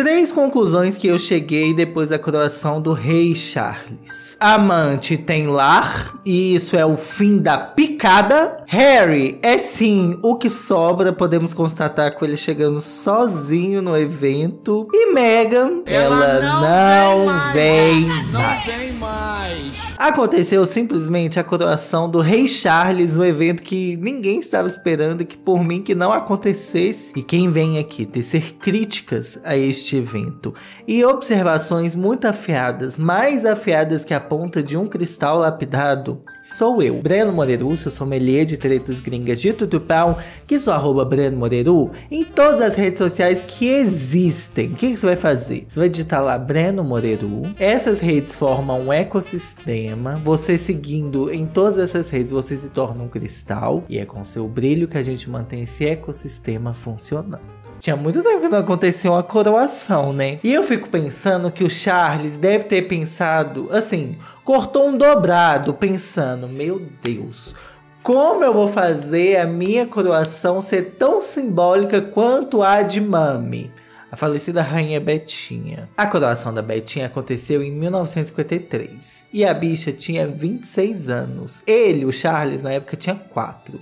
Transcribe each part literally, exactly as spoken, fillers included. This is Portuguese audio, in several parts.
Três conclusões que eu cheguei depois da coroação do rei Charles. Amante tem lar, e isso é o fim da picada. Harry é sim o que sobra, podemos constatar com ele chegando sozinho no evento. E Meghan, ela, ela não, não vem mais. Vem mais. Não vem mais. Aconteceu simplesmente a coroação do rei Charles, um evento que ninguém estava esperando, que por mim que não acontecesse. E quem vem aqui tecer críticas a este evento e observações muito afiadas, mais afiadas que a ponta de um cristal lapidado, sou eu, Breno Moreru, seu sommelier de tretas gringas de tutupão, que sou arroba Breno Moreru em todas as redes sociais que existem. O que, que você vai fazer? Você vai digitar lá Breno Moreru, essas redes formam um ecossistema, você seguindo em todas essas redes você se torna um cristal, e é com seu brilho que a gente mantém esse ecossistema funcionando. Tinha muito tempo que não aconteceu uma coroação, né? E eu fico pensando que o Charles deve ter pensado, assim, cortou um dobrado, pensando, meu Deus, como eu vou fazer a minha coroação ser tão simbólica quanto a de mami? A falecida rainha Betinha. A coroação da Betinha aconteceu em mil novecentos e cinquenta e três. E a bicha tinha vinte e seis anos. Ele, o Charles, na época tinha quatro.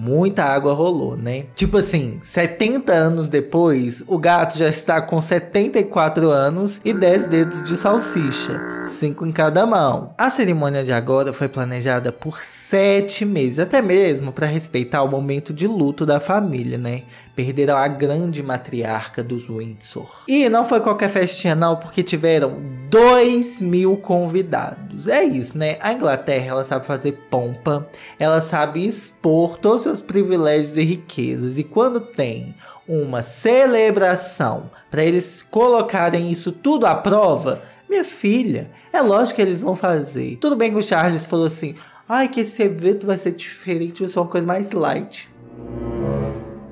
Muita água rolou, né? Tipo assim, setenta anos depois, o gato já está com setenta e quatro anos e dez dedos de salsicha, cinco em cada mão. A cerimônia de agora foi planejada por sete meses, até mesmo para respeitar o momento de luto da família, né? Perderam a grande matriarca dos Windsor. E não foi qualquer festinha não, porque tiveram dois mil convidados. É isso, né? A Inglaterra, ela sabe fazer pompa, ela sabe expor todos os seus privilégios e riquezas. E quando tem uma celebração para eles colocarem isso tudo à prova, minha filha, é lógico que eles vão fazer. Tudo bem que o Charles falou assim, ai, que esse evento vai ser diferente, vai ser uma coisa mais light.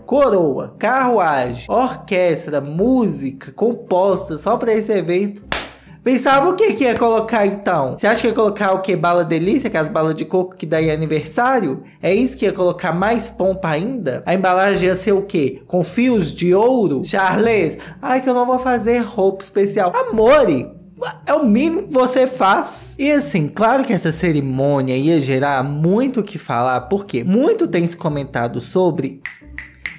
Coroa, carruagem, orquestra, música composta só pra esse evento. Pensava o que que ia colocar então? Você acha que ia colocar o que? Bala delícia, que é as balas de coco que dá em aniversário? É isso que ia colocar mais pompa ainda? A embalagem ia ser o que? Com fios de ouro? Charles, ai que eu não vou fazer roupa especial. Amore! É o mínimo que você faz. E assim, claro que essa cerimônia ia gerar muito o que falar, porque muito tem se comentado sobre...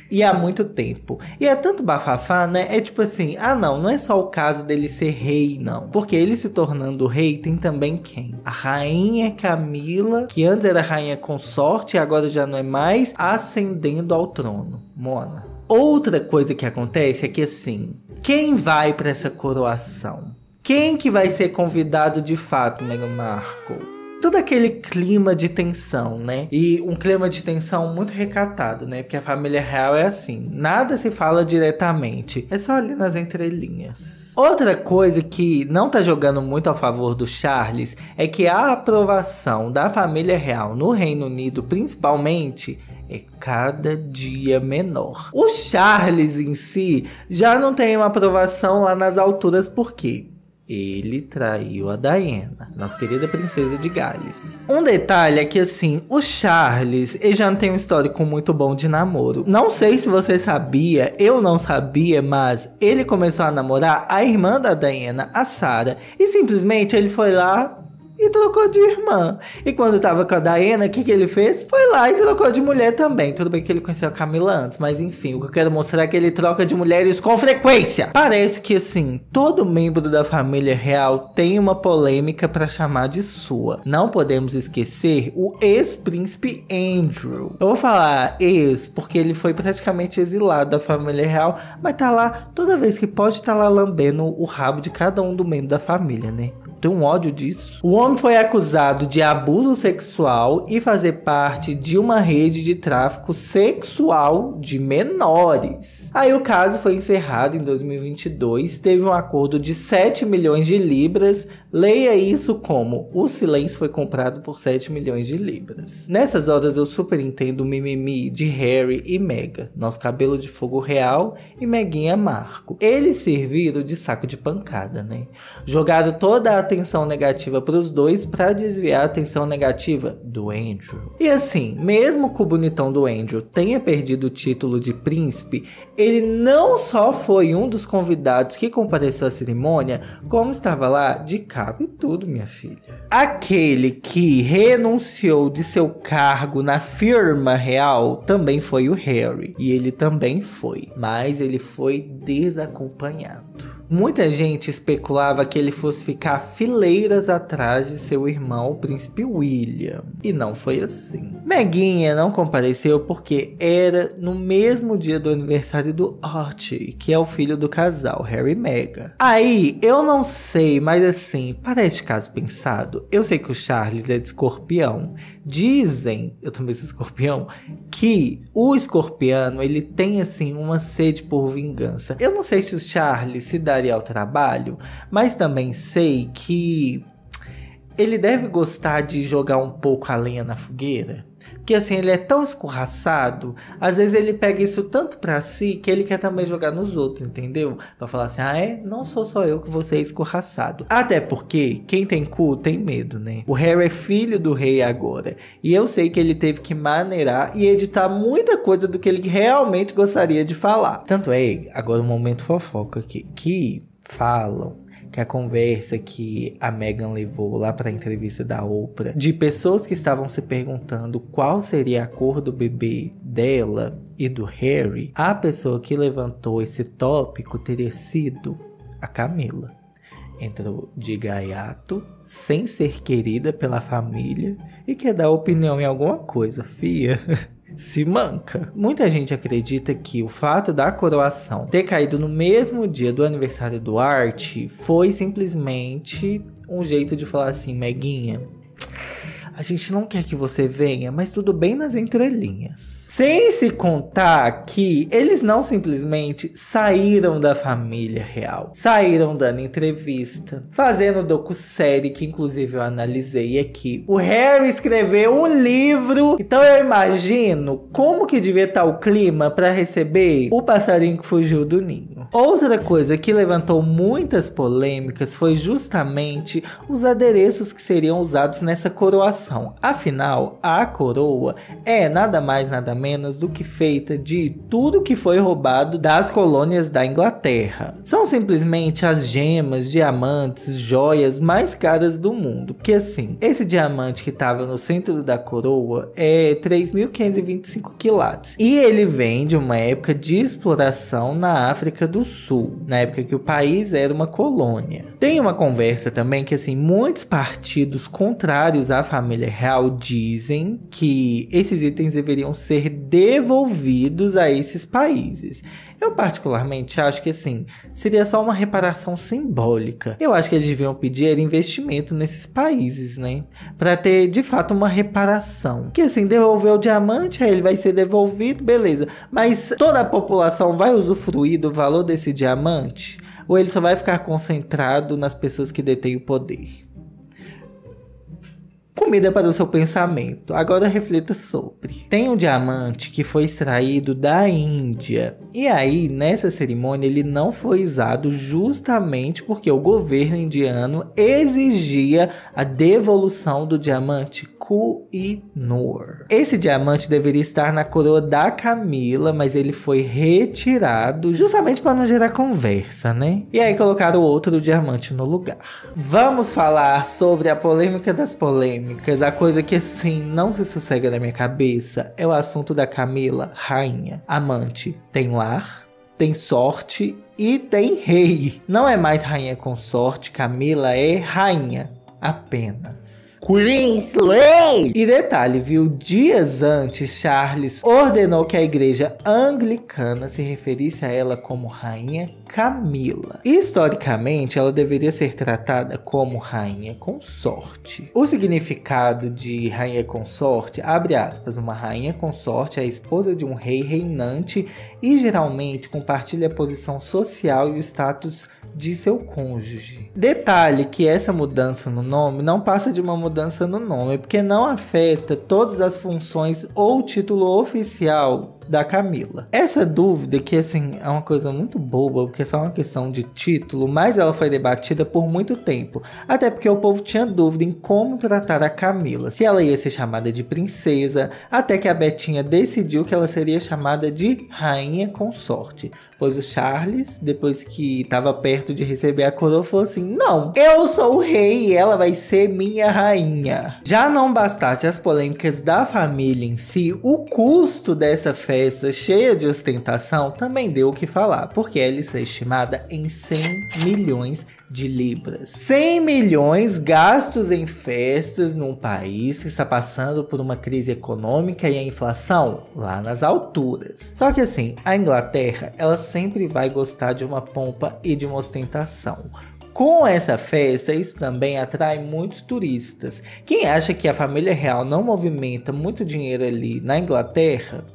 E há muito tempo. E é tanto bafafá, né? É tipo assim, ah não, não é só o caso dele ser rei, não. Porque ele se tornando rei, tem também quem? A rainha Camilla, que antes era rainha consorte e agora já não é mais, ascendendo ao trono. Mona. Outra coisa que acontece é que assim, quem vai pra essa coroação? Quem que vai ser convidado de fato, Meghan Markle? Todo aquele clima de tensão, né? E um clima de tensão muito recatado, né? Porque a família real é assim, nada se fala diretamente, é só ali nas entrelinhas. Outra coisa que não tá jogando muito a favor do Charles é que a aprovação da família real no Reino Unido, principalmente, é cada dia menor. O Charles em si já não tem uma aprovação lá nas alturas, por quê? Ele traiu a Diana, nossa querida princesa de Gales. Um detalhe é que assim, o Charles, ele já não tem um histórico muito bom de namoro. Não sei se você sabia, eu não sabia, mas ele começou a namorar a irmã da Diana, a Sarah. E simplesmente ele foi lá e trocou de irmã. E quando tava com a Diana, o que que ele fez? Foi lá e trocou de mulher também. Tudo bem que ele conheceu a Camilla antes, mas enfim, o que eu quero mostrar é que ele troca de mulheres com frequência. Parece que assim, todo membro da família real tem uma polêmica pra chamar de sua. Não podemos esquecer o ex-príncipe Andrew. Eu vou falar ex, porque ele foi praticamente exilado da família real, mas tá lá, toda vez que pode, tá lá lambendo o rabo de cada um do membro da família, né? Tem um ódio disso. O homem foi acusado de abuso sexual e fazer parte de uma rede de tráfico sexual de menores. Aí o caso foi encerrado em dois mil e vinte e dois, teve um acordo de sete milhões de libras, leia isso como, o silêncio foi comprado por sete milhões de libras. Nessas horas eu super entendo o mimimi de Harry e Meghan, nosso cabelo de fogo real e Meguinha Marco. Eles serviram de saco de pancada, né? Jogaram toda a atenção negativa para os dois para desviar a atenção negativa do Andrew. E assim, mesmo que o bonitão do Andrew tenha perdido o título de príncipe, ele não só foi um dos convidados que compareceu à cerimônia, como estava lá de cabo e tudo, minha filha. Aquele que renunciou de seu cargo na firma real também foi o Harry. E ele também foi, mas ele foi desacompanhado. Muita gente especulava que ele fosse ficar fileiras atrás de seu irmão, o príncipe William. E não foi assim. Meghan não compareceu porque era no mesmo dia do aniversário do Archie, que é o filho do casal, Harry e Meghan. Aí, eu não sei, mas assim, parece caso pensado. Eu sei que o Charles é de escorpião. Dizem, eu também sou escorpião, que o escorpiano, ele tem assim, uma sede por vingança. Eu não sei se o Charles se dá ao trabalho, mas também sei que ele deve gostar de jogar um pouco a lenha na fogueira, porque assim, ele é tão escorraçado, às vezes ele pega isso tanto pra si que ele quer também jogar nos outros, entendeu? Pra falar assim, ah é? Não sou só eu que vou ser escorraçado. Até porque quem tem cu tem medo, né? O Harry é filho do rei agora, e eu sei que ele teve que maneirar e editar muita coisa do que ele realmente gostaria de falar. Tanto é, agora um momento fofoca aqui, que falam que a conversa que a Meghan levou lá para a entrevista da Oprah, de pessoas que estavam se perguntando qual seria a cor do bebê dela e do Harry, a pessoa que levantou esse tópico teria sido a Camilla. Entrou de gaiato, sem ser querida pela família e quer dar opinião em alguma coisa, fia. Se manca. Muita gente acredita que o fato da coroação ter caído no mesmo dia do aniversário do Archie foi simplesmente um jeito de falar assim, Meguinha, a gente não quer que você venha, mas tudo bem nas entrelinhas. Sem se contar que eles não simplesmente saíram da família real. Saíram dando entrevista, fazendo docu-série, que inclusive eu analisei aqui. O Harry escreveu um livro. Então eu imagino como que devia estar o clima para receber o passarinho que fugiu do ninho. Outra coisa que levantou muitas polêmicas foi justamente os adereços que seriam usados nessa coroação. Afinal, a coroa é nada mais nada menos menos do que feita de tudo que foi roubado das colônias da Inglaterra. São simplesmente as gemas, diamantes, joias mais caras do mundo. Porque assim, esse diamante que estava no centro da coroa é três mil quinhentos e vinte e cinco quilates. E ele vem de uma época de exploração na África do Sul, na época que o país era uma colônia. Tem uma conversa também que assim, muitos partidos contrários à família real dizem que esses itens deveriam ser devolvidos a esses países. Eu particularmente acho que assim, seria só uma reparação simbólica. Eu acho que eles deviam pedir investimento nesses países, né? Pra ter de fato uma reparação. Que assim, devolver o diamante, aí ele vai ser devolvido, beleza. Mas toda a população vai usufruir do valor desse diamante? Ou ele só vai ficar concentrado nas pessoas que detêm o poder? Comida para o seu pensamento, agora reflita sobre. Tem um diamante que foi extraído da Índia, e aí nessa cerimônia ele não foi usado justamente porque o governo indiano exigia a devolução do diamante Koh-i-Noor. Esse diamante deveria estar na coroa da Camilla, mas ele foi retirado justamente para não gerar conversa, né? E aí colocaram outro diamante no lugar. Vamos falar sobre a polêmica das polêmicas. A coisa que assim não se sossega na minha cabeça é o assunto da Camilla, rainha, amante, tem lar, tem sorte e tem rei. Não é mais rainha com sorte, Camilla é rainha apenas. Queensley! E detalhe, viu? Dias antes, Charles ordenou que a igreja anglicana se referisse a ela como Rainha Camilla. Historicamente, ela deveria ser tratada como Rainha Consorte. O significado de Rainha Consorte, abre aspas, uma Rainha Consorte é a esposa de um rei reinante e geralmente compartilha a posição social e o status de seu cônjuge. Detalhe que essa mudança no nome não passa de uma mudança no nome, porque não afeta todas as funções ou título oficial da Camilla. Essa dúvida, que assim é uma coisa muito boba, porque é só uma questão de título, mas ela foi debatida por muito tempo, até porque o povo tinha dúvida em como tratar a Camilla, se ela ia ser chamada de princesa, até que a Betinha decidiu que ela seria chamada de rainha consorte, pois o Charles, depois que estava perto de receber a coroa, falou assim: não, eu sou o rei e ela vai ser minha rainha. Já não bastasse as polêmicas da família em si, o custo dessa festa Essa cheia de ostentação também deu o que falar, porque ela está estimada em cem milhões de libras. cem milhões gastos em festas num país que está passando por uma crise econômica e a inflação lá nas alturas. Só que assim, a Inglaterra, ela sempre vai gostar de uma pompa e de uma ostentação. Com essa festa, isso também atrai muitos turistas. Quem acha que a família real não movimenta muito dinheiro ali na Inglaterra?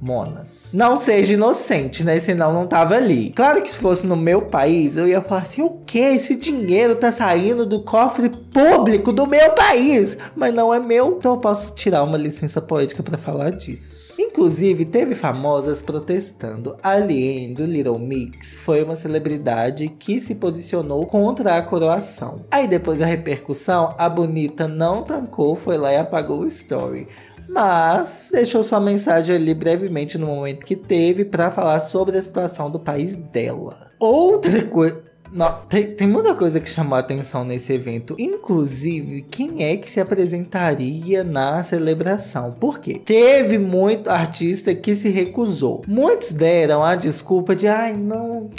Monas. Não seja inocente, né? Senão não tava ali. Claro que se fosse no meu país, eu ia falar assim: o que? Esse dinheiro tá saindo do cofre público do meu país, mas não é meu, então eu posso tirar uma licença poética pra falar disso. Inclusive, teve famosas protestando. Alien, do Little Mix, foi uma celebridade que se posicionou contra a coroação. Aí depois da repercussão, a bonita não tancou, foi lá e apagou o story, mas deixou sua mensagem ali brevemente no momento que teve para falar sobre a situação do país dela. Outra coisa... Não, tem, tem muita coisa que chamou a atenção nesse evento. Inclusive, quem é que se apresentaria na celebração? Por quê? Teve muito artista que se recusou. Muitos deram a desculpa de... Ai, não...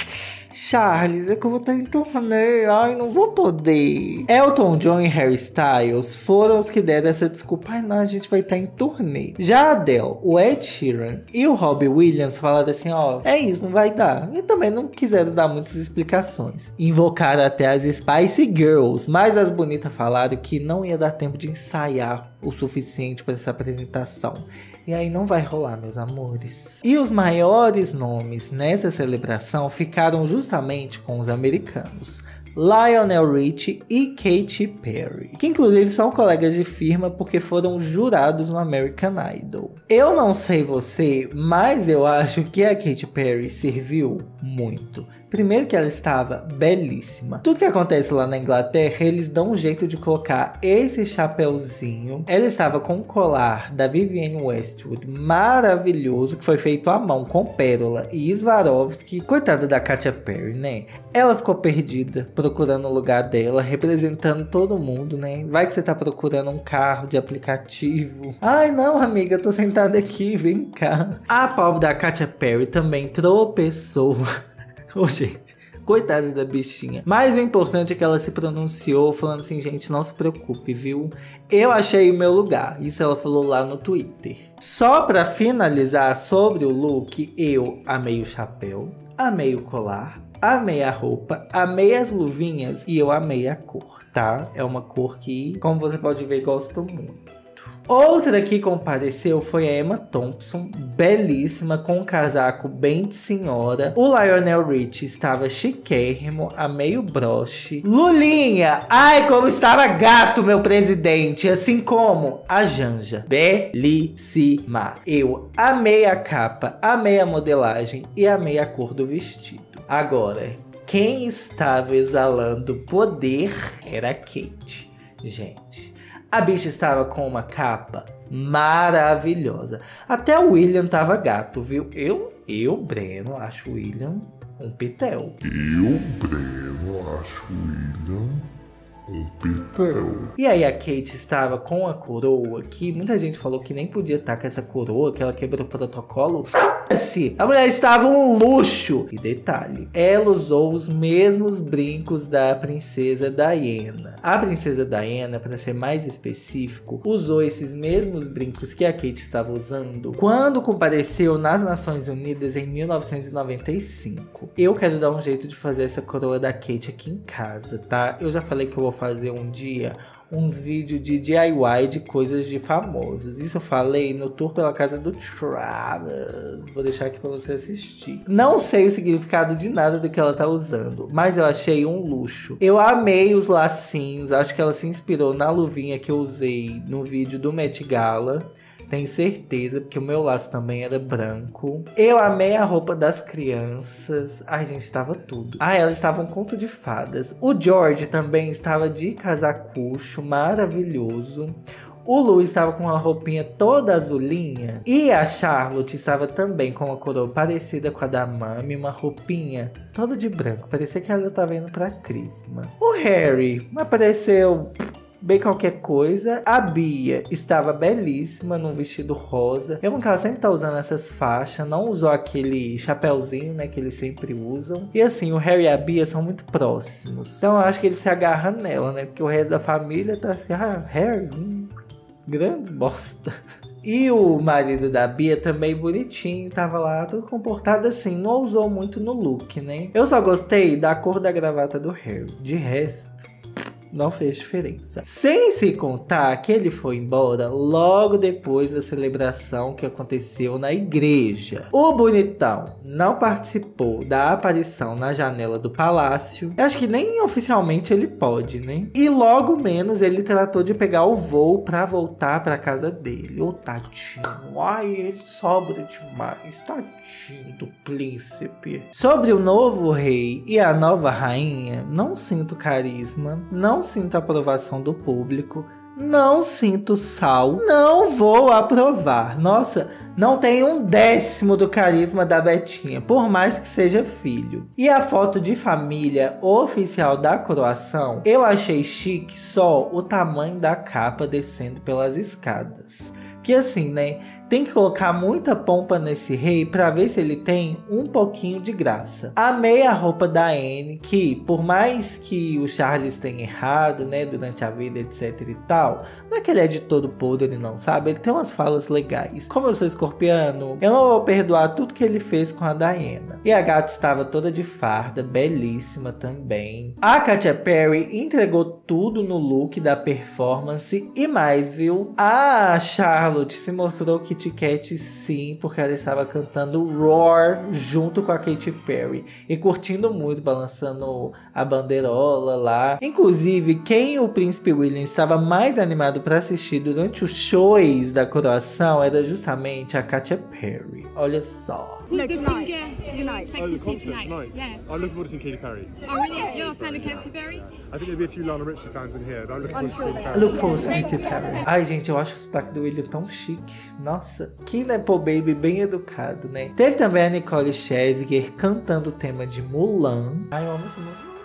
Charles, é que eu vou estar em turnê, ai, não vou poder. Elton John e Harry Styles foram os que deram essa desculpa: ai, não, a gente vai estar em turnê. Já a Adele, o Ed Sheeran e o Robbie Williams falaram assim: ó, é isso, não vai dar. E também não quiseram dar muitas explicações. Invocaram até as Spice Girls, mas as bonitas falaram que não ia dar tempo de ensaiar o suficiente para essa apresentação. E aí não vai rolar, meus amores. E os maiores nomes nessa celebração ficaram justamente com os americanos. Lionel Richie e Katy Perry, que inclusive são colegas de firma porque foram jurados no American Idol. Eu não sei você, mas eu acho que a Katy Perry serviu muito. Primeiro que ela estava belíssima. Tudo que acontece lá na Inglaterra, eles dão um jeito de colocar esse chapéuzinho. Ela estava com um colar da Vivienne Westwood maravilhoso, que foi feito à mão, com pérola e Swarovski. Coitada da Katy Perry, né? Ela ficou perdida, procurando o lugar dela, representando todo mundo, né? Vai que você tá procurando um carro de aplicativo. Ai, não, amiga, eu tô sentada aqui, vem cá. A pobre da Katy Perry também tropeçou. Ô, gente, coitada da bichinha. Mas o importante é que ela se pronunciou, falando assim: gente, não se preocupe, viu? Eu achei o meu lugar. Isso ela falou lá no Twitter. Só pra finalizar sobre o look, eu amei o chapéu, amei o colar, amei a roupa, amei as luvinhas e eu amei a cor, tá? É uma cor que, como você pode ver, gosto muito. Outra que compareceu foi a Emma Thompson, belíssima, com um casaco bem de senhora. O Lionel Richie estava chiquérrimo, a meio broche. Lulinha, ai como estava gato, meu presidente, assim como a Janja, belíssima. Eu amei a capa, amei a modelagem e amei a cor do vestido. Agora, quem estava exalando poder era a Kate, gente. A bicha estava com uma capa maravilhosa. Até o William tava gato, viu? Eu, eu, Breno, acho o William um pitel. Eu, Breno, acho o William um pitel. E aí a Kate estava com a coroa, que muita gente falou que nem podia estar com essa coroa, que ela quebrou o protocolo. F***se! A mulher estava um luxo! E detalhe, ela usou os mesmos brincos da princesa Diana. A princesa Diana, para ser mais específico, usou esses mesmos brincos que a Kate estava usando quando compareceu nas Nações Unidas em mil novecentos e noventa e cinco. Eu quero dar um jeito de fazer essa coroa da Kate aqui em casa, tá? Eu já falei que eu vou fazer um dia uns vídeos de D I Y de coisas de famosos. Isso eu falei no tour pela casa do Travis. Vou deixar aqui pra você assistir. Não sei o significado de nada do que ela tá usando, mas eu achei um luxo. Eu amei os lacinhos. Acho que ela se inspirou na luvinha que eu usei no vídeo do Met Gala. Tenho certeza, porque o meu laço também era branco. Eu amei a roupa das crianças. Ai, gente, estava tudo. Ah, elas estavam um conto de fadas. O George também estava de casacucho, maravilhoso. O Lu estava com uma roupinha toda azulinha. E a Charlotte estava também com uma coroa parecida com a da Mami. Uma roupinha toda de branco. Parecia que ela estava indo pra Crisma. O Harry apareceu... bem qualquer coisa. A Bia estava belíssima num vestido rosa. Eu amo que ela sempre tá usando essas faixas. Não usou aquele chapéuzinho, né, que eles sempre usam. E assim, o Harry e a Bia são muito próximos. Então eu acho que ele se agarra nela, né? Porque o resto da família tá assim, ah, Harry, hum, grandes bosta. E o marido da Bia também bonitinho, tava lá todo comportado assim, não ousou muito no look, né? Eu só gostei da cor da gravata do Harry. De resto... não fez diferença. Sem se contar que ele foi embora logo depois da celebração que aconteceu na igreja. O bonitão não participou da aparição na janela do palácio. Eu acho que nem oficialmente ele pode, né? E logo menos ele tratou de pegar o voo pra voltar pra casa dele. Ô, tadinho. Ai, ele sobra demais. Tadinho do príncipe. Sobre o novo rei e a nova rainha, não sinto carisma, não Não sinto a aprovação do público, não sinto sal, não vou aprovar. Nossa, não tem um décimo do carisma da Betinha, por mais que seja filho. E a foto de família oficial da coroação, eu achei chique só o tamanho da capa descendo pelas escadas. Porque assim, né, tem que colocar muita pompa nesse rei pra ver se ele tem um pouquinho de graça. Amei a roupa da Anne, que por mais que o Charles tenha errado, né, durante a vida, etc e tal, não é que ele é de todo podre, ele não, sabe? Ele tem umas falas legais. Como eu sou escorpiano, eu não vou perdoar tudo que ele fez com a Diana. E a gata estava toda de farda, belíssima também. A Katy Perry entregou tudo no look da performance e mais, viu? A Charlotte se mostrou que Cat, sim, porque ela estava cantando Roar junto com a Katy Perry e curtindo muito, balançando a bandeirola lá. Inclusive, quem o príncipe William estava mais animado para assistir durante os shows da coroação era justamente a Katy Perry. Olha só. No, tonight. Tonight. Tonight. Oh, the concert tonight. Yeah. I'm looking forward to seeing Katy Perry. Oh, really? You're a fan of Katy Perry? Yeah. I think there'll be a few Lionel Richie fans in here, but I'm looking forward to Katy Perry. I look forward to Katy Perry. Ai, gente, eu acho o sotaque do William tão chique. Nossa, que Nepo Baby bem educado, né? Teve também a Nicole Scherzinger cantando o tema de Mulan. Ai, eu amo essa música.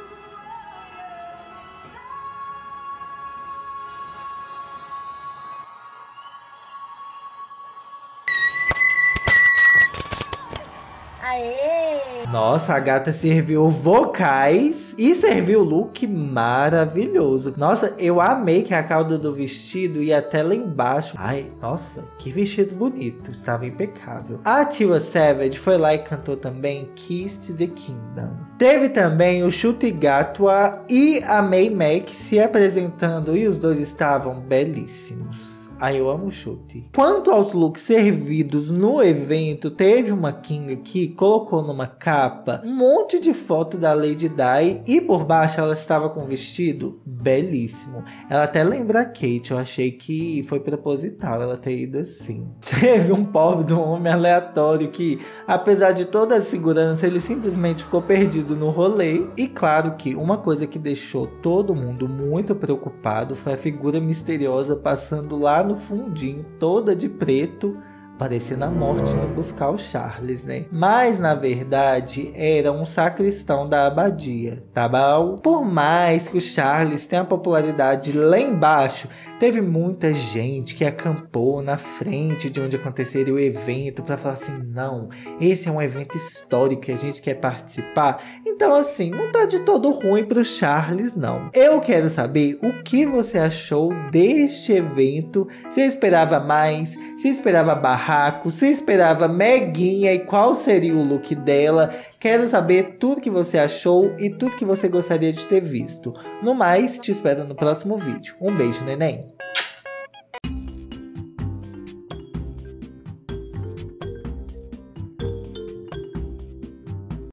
Nossa, a gata serviu vocais e serviu o look maravilhoso. Nossa, eu amei que a cauda do vestido ia até lá embaixo. Ai, nossa, que vestido bonito. Estava impecável. A Tiwa Savage foi lá e cantou também Kiss the Kingdom. Teve também o Chute Gatwa e a May Mac se apresentando e os dois estavam belíssimos. Ai, eu amo o chute. Quanto aos looks servidos no evento, teve uma King que colocou numa capa um monte de foto da Lady Di e por baixo ela estava com um vestido belíssimo. Ela até lembra a Kate, eu achei que foi proposital ela ter ido assim. Teve um pobre de um homem aleatório que, apesar de toda a segurança, ele simplesmente ficou perdido no rolê. E claro que uma coisa que deixou todo mundo muito preocupado foi a figura misteriosa passando lá no fundinho, toda de preto, parecendo a morte indo buscar o Charles, né? Mas, na verdade, era um sacristão da abadia, tá bom? Por mais que o Charles tenha popularidade lá embaixo, teve muita gente que acampou na frente de onde aconteceria o evento pra falar assim, não, esse é um evento histórico que a gente quer participar. Então, assim, não tá de todo ruim pro Charles, não. Eu quero saber o que você achou deste evento, se esperava mais, se esperava barra, se esperava Meguinha e qual seria o look dela. Quero saber tudo que você achou e tudo que você gostaria de ter visto. No mais, te espero no próximo vídeo. Um beijo, neném!